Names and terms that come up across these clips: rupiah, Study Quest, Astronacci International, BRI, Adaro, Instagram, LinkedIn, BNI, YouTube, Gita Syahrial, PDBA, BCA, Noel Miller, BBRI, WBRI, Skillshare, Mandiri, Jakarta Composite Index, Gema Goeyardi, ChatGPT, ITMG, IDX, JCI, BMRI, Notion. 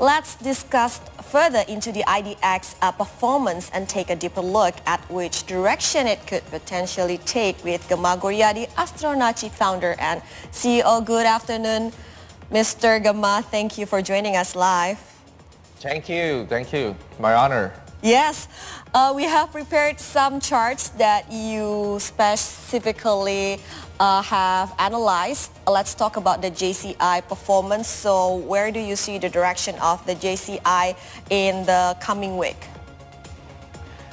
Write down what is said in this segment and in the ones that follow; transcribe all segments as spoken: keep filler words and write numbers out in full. Let's discuss further into the I D X uh, performance and take a deeper look at which direction it could potentially take with Gema Goeyardi, Astronacci founder and C E O. Good afternoon, Mister Gema. Thank you for joining us live. Thank you. Thank you. My honor. Yes. Uh, we have prepared some charts that you specifically uh, have analyzed. Let's talk about the J C I performance. So where do you see the direction of the J C I in the coming week?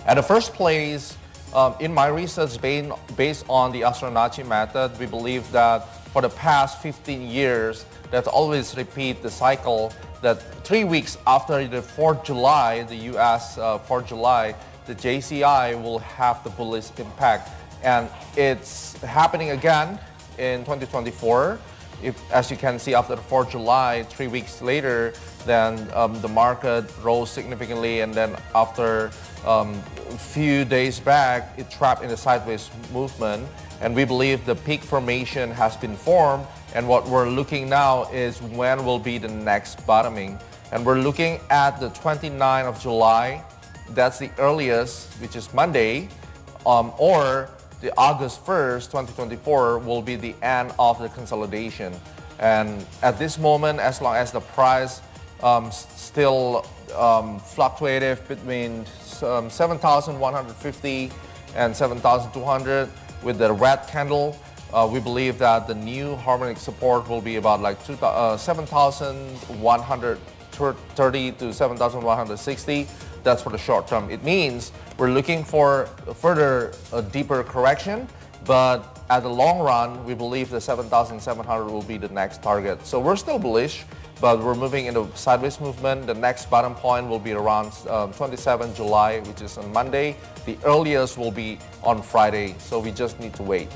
At the first place, um, in my research based on the Astronacci method, we believe that for the past fifteen years, that always repeat the cycle that three weeks after the fourth of July, the U S Uh, fourth of July, the J C I will have the bullish impact. And it's happening again in twenty twenty-four. If, as you can see, after the fourth of July, three weeks later, then um, the market rose significantly. And then after um, a few days back, it trapped in a sideways movement. And we believe the peak formation has been formed. And what we're looking now is when will be the next bottoming. And we're looking at the twenty-ninth of July. That's the earliest, which is Monday, um, or the August first, twenty twenty-four will be the end of the consolidation. And at this moment, as long as the price um, still um, fluctuative between um, seven thousand one hundred fifty and seven thousand two hundred with the red candle, Uh, we believe that the new harmonic support will be about like uh, seven thousand one hundred thirty to seven thousand one hundred sixty. That's for the short term. It means we're looking for a further, a deeper correction, but at the long run, we believe that seven thousand seven hundred will be the next target. So we're still bullish, but we're moving in a sideways movement. The next bottom point will be around um, twenty-seventh of July, which is on Monday. The earliest will be on Friday, so we just need to wait.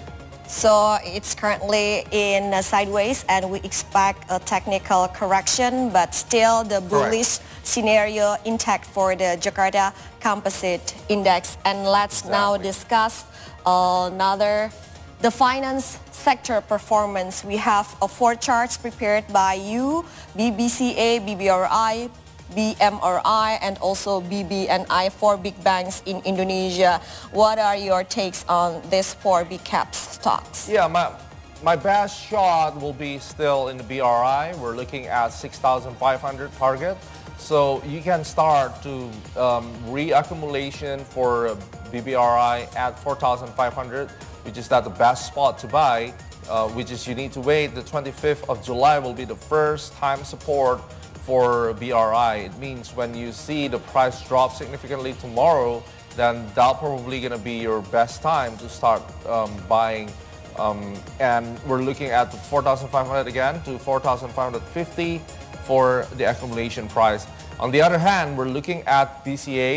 So it's currently in uh, sideways and we expect a technical correction, but still the bullish Correct. scenario intact for the Jakarta Composite Index. And let's exactly. now discuss uh, another, the finance sector performance. We have uh, four charts prepared by you, B B C A, B B R I, B M R I, and also B B N I for big banks in Indonesia. What are your takes on these four big cap stocks? Yeah, my, my best shot will be still in the B R I. We're looking at six thousand five hundred target. So you can start to um, reaccumulation for B B R I at four thousand five hundred, which is not the best spot to buy, uh, which is you need to wait. The twenty-fifth of July will be the first time support for B R I. It means when you see the price drop significantly tomorrow, then that's probably going to be your best time to start um, buying. Um, and we're looking at four thousand five hundred again to four thousand five hundred fifty for the accumulation price. On the other hand, we're looking at B C A,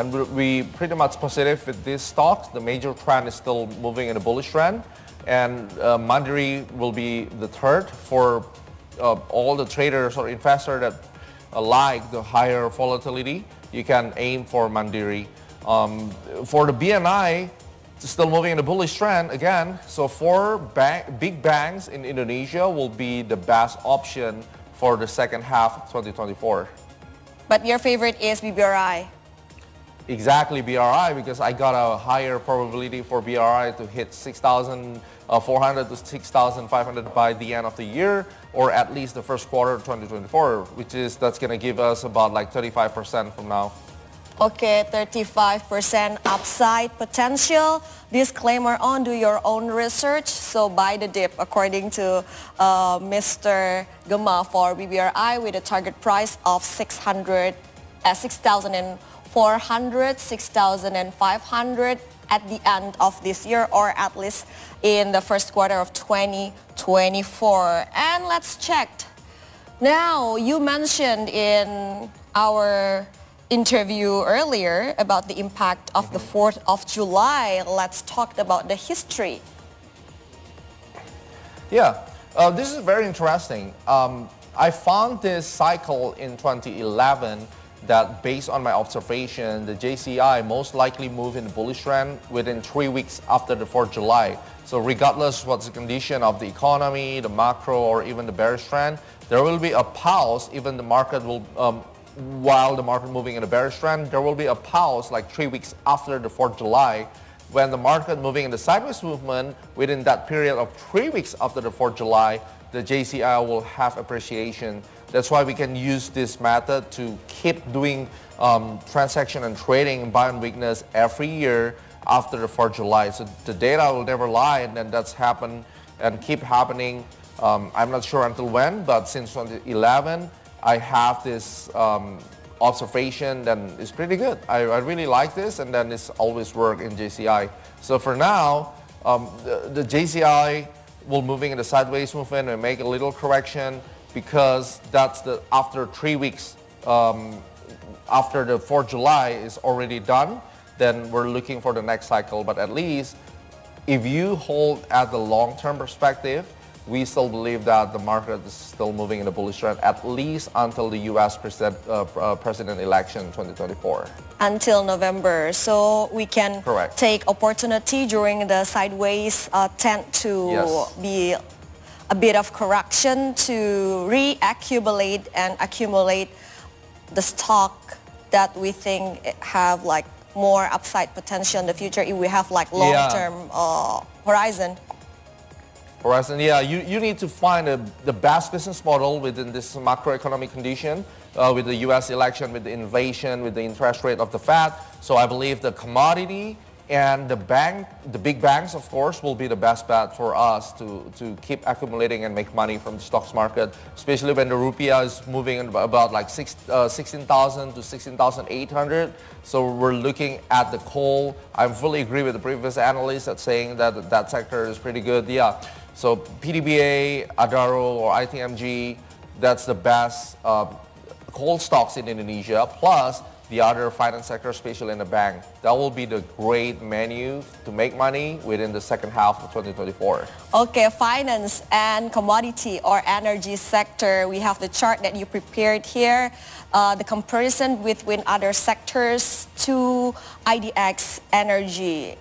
and we're, we pretty much positive with this stock. The major trend is still moving in a bullish trend, and uh, Mandiri will be the third for Uh, all the traders or investors that uh, like the higher volatility. You can aim for Mandiri. Um, for the B N I, it's still moving in a bullish trend again. So four bank, big banks in Indonesia will be the best option for the second half of twenty twenty-four. But your favorite is B B R I. Exactly, B R I, because I got a higher probability for B R I to hit six thousand four hundred to six thousand five hundred by the end of the year, or at least the first quarter of twenty twenty-four, which is that's going to give us about like thirty-five percent from now. Okay, thirty-five percent upside potential. Disclaimer on, do your own research. So buy the dip according to uh, Mister Gema for B B R I with a target price of six thousand four hundred, six thousand five hundred at the end of this year, or at least in the first quarter of twenty twenty-four. And let's check. Now, you mentioned in our interview earlier about the impact of the fourth of July. Let's talk about the history. Yeah, uh, this is very interesting. Um, I found this cycle in twenty eleven. That based on my observation, the J C I most likely move in the bullish trend within three weeks after the fourth of July. So regardless what's the condition of the economy, the macro, or even the bearish trend, There will be a pause, even the market will, um, while the market moving in a bearish trend, there will be a pause like three weeks after the fourth of July. When the market moving in the sideways movement, within that period of three weeks after the fourth of July, the J C I will have appreciation. That's why we can use this method to keep doing um, transaction and trading buy on weakness every year after the fourth of July. So the data will never lie, and then that's happened and keep happening. Um, I'm not sure until when, but since twenty eleven, I have this um, observation, then it's pretty good. I, I really like this, and then it's always work in J C I. So for now, um, the, the J C I will moving in the sideways movement and make a little correction, because that's the after three weeks um, after the fourth of July is already done. Then we're looking for the next cycle. But at least if you hold at the long-term perspective, we still believe that the market is still moving in a bullish trend, at least until the U S president, uh, uh, president election twenty twenty-four. Until November. So we can Correct. take opportunity during the sideways uh, tend to yes. be a bit of correction to reaccumulate and accumulate the stock that we think have like more upside potential in the future if we have like long-term yeah. uh, horizon. Horizon, yeah, you, you need to find a, the best business model within this macroeconomic condition, uh, with the U S election, with the inflation, with the interest rate of the Fed. So I believe the commodity and the bank, the big banks, of course, will be the best bet for us to, to keep accumulating and make money from the stocks market, especially when the rupiah is moving about like six, uh, sixteen thousand to sixteen thousand eight hundred. So we're looking at the coal. I fully agree with the previous analysts that saying that that sector is pretty good, yeah. So P D B A, Adaro, or I T M G, that's the best uh, coal stocks in Indonesia, plus the other finance sector, especially in the bank. That will be the great menu to make money within the second half of twenty twenty-four. Okay, finance and commodity or energy sector. We have the chart that you prepared here. Uh, the comparison between other sectors to I D X energy.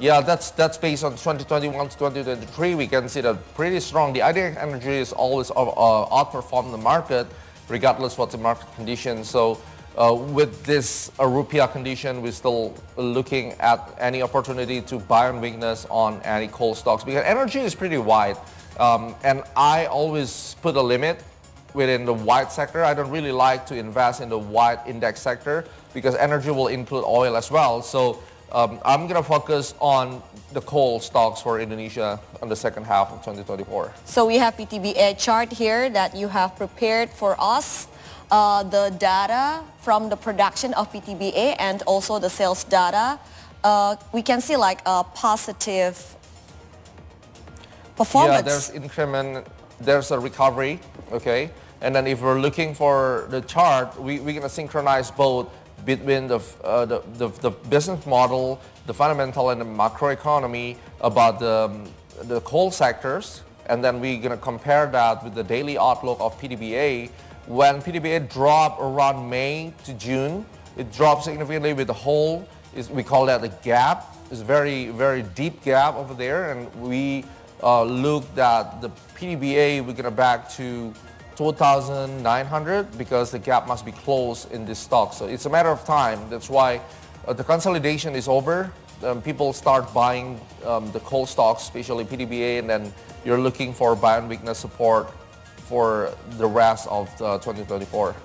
Yeah, that's that's based on twenty twenty-one to twenty twenty-three. We can see that pretty strong. The I D X energy is always uh, outperformed the market, regardless what the market condition. So uh, with this uh, rupiah condition, we're still looking at any opportunity to buy on weakness on any coal stocks, because energy is pretty wide. Um, and I always put a limit within the wide sector. I don't really like to invest in the wide index sector, because energy will include oil as well. So Um, I'm going to focus on the coal stocks for Indonesia on the second half of twenty twenty-four. So we have P T B A chart here that you have prepared for us. Uh, the data from the production of P T B A and also the sales data. Uh, we can see like a positive performance. Yeah, there's increment, there's a recovery, okay? And then if we're looking for the chart, we, we're going to synchronize both between the, uh, the, the, the business model, the fundamental and the macroeconomy about the, um, the coal sectors. And then we're going to compare that with the daily outlook of P D B A. When P D B A dropped around May to June, it dropped significantly with the hole. It's, we call that the gap. It's a very, very deep gap over there. And we uh, looked at the P D B A, we're going to back to two thousand nine hundred, because the gap must be closed in this stock. So it's a matter of time. That's why uh, the consolidation is over. Um, people start buying um, the coal stocks, especially P D B A, and then you're looking for buy and weakness support for the rest of uh, twenty twenty-four.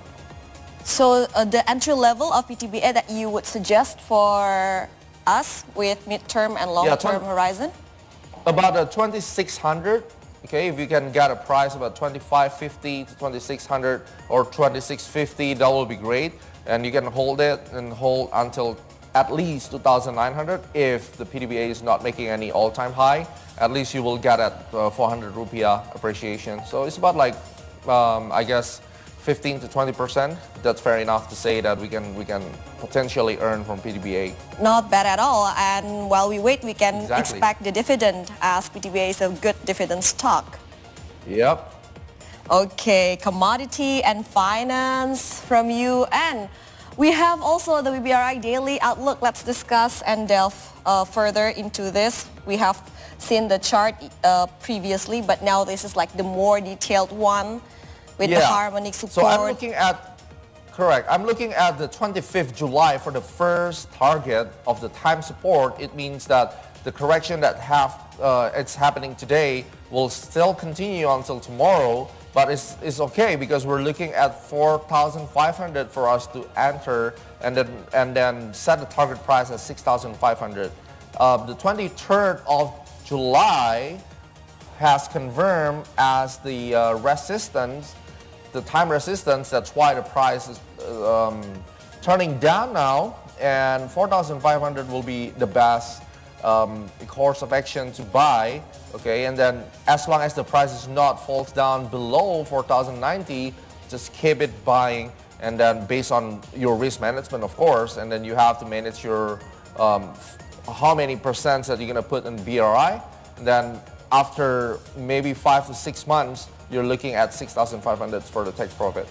So uh, the entry level of P T B A that you would suggest for us with midterm and long-term yeah, horizon? About uh, twenty-six hundred. Okay, if you can get a price about twenty-five fifty to twenty-six hundred or twenty-six fifty, that will be great. And you can hold it and hold until at least two thousand nine hundred. If the P D B A is not making any all-time high, at least you will get at uh, four hundred rupiah appreciation. So it's about like, um, I guess, fifteen to twenty percent. That's fair enough to say that we can we can potentially earn from P D B A. Not bad at all. And while we wait, we can exactly. expect the dividend, as P D B A is a good dividend stock. Yep. Okay, commodity and finance from you. And we have also the W B R I daily outlook. Let's discuss and delve uh, further into this. We have seen the chart uh, previously, but now this is like the more detailed one with yeah. the harmonic support. So I'm looking at, correct, I'm looking at the twenty-fifth of July for the first target of the time support. It means that the correction that have, uh, it's happening today will still continue until tomorrow, but it's, it's okay because we're looking at four thousand five hundred for us to enter and then, and then set the target price at six thousand five hundred. Uh, the twenty-third of July has confirmed as the uh, resistance, the time resistance. That's why the price is um, turning down now, and four thousand five hundred will be the best um, course of action to buy. Okay, and then as long as the price is not falls down below four thousand ninety, just keep it buying, and then based on your risk management, of course, and then you have to manage your um, how many percents that you're going to put in B R I. And then after maybe five to six months, you're looking at six thousand five hundred for the tax profit.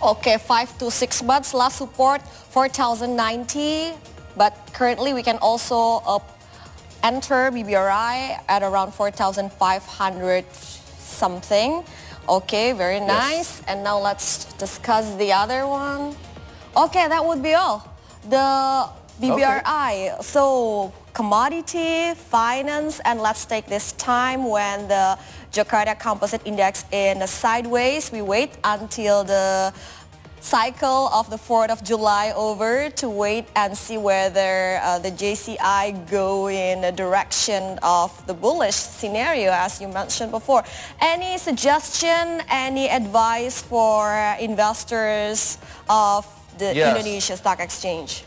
Okay, five to six months, last support, four thousand ninety. But currently we can also uh, enter B B R I at around four thousand five hundred something. Okay, very nice. Yes. And now let's discuss the other one. Okay, that would be all. The B B R I, okay. So commodity, finance, and let's take this time when the Jakarta Composite Index in the sideways. We wait until the cycle of the fourth of July over to wait and see whether uh, the J C I go in the direction of the bullish scenario as you mentioned before. Any suggestion, any advice for investors of the yes. Indonesia Stock Exchange?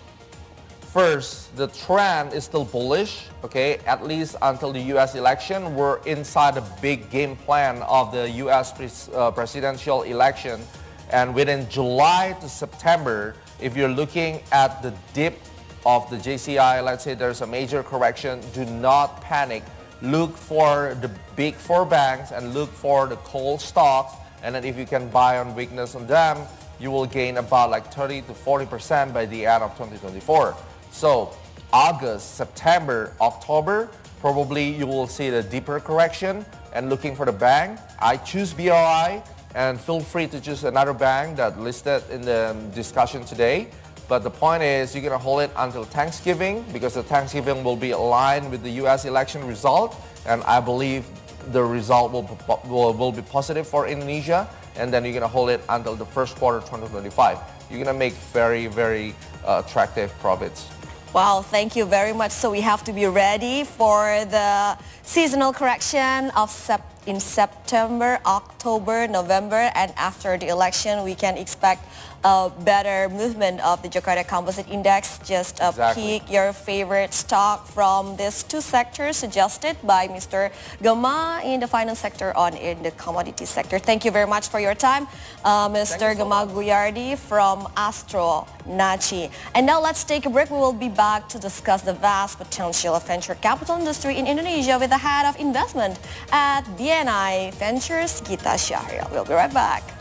First, the trend is still bullish, okay, at least until the U S election. We're inside the big game plan of the U S pres uh, presidential election. And within July to September, if you're looking at the dip of the J C I, let's say there's a major correction, do not panic. Look for the big four banks and look for the coal stocks. And then if you can buy on weakness on them, you will gain about like thirty to forty percent by the end of twenty twenty-four. So August, September, October, probably you will see the deeper correction and looking for the bank. I choose B R I and feel free to choose another bank that listed in the discussion today. But the point is you're gonna hold it until Thanksgiving because the Thanksgiving will be aligned with the U S election result, and I believe the result will be, will, will be positive for Indonesia, and then you're gonna hold it until the first quarter twenty twenty-five. You're gonna make very, very uh, attractive profits. Wow, thank you very much. So we have to be ready for the seasonal correction of sep in September, October, November, and after the election, we can expect a better movement of the Jakarta Composite Index. Just uh, exactly. Pick your favorite stock from these two sectors suggested by Mister Gema in the finance sector on in the commodity sector. Thank you very much for your time, uh, Mister You Gema so Goeyardi from Astronacci. And now let's take a break. We will be back to discuss the vast potential of venture capital industry in Indonesia with the head of investment at B N I Ventures, Gita Syahrial. We'll be right back.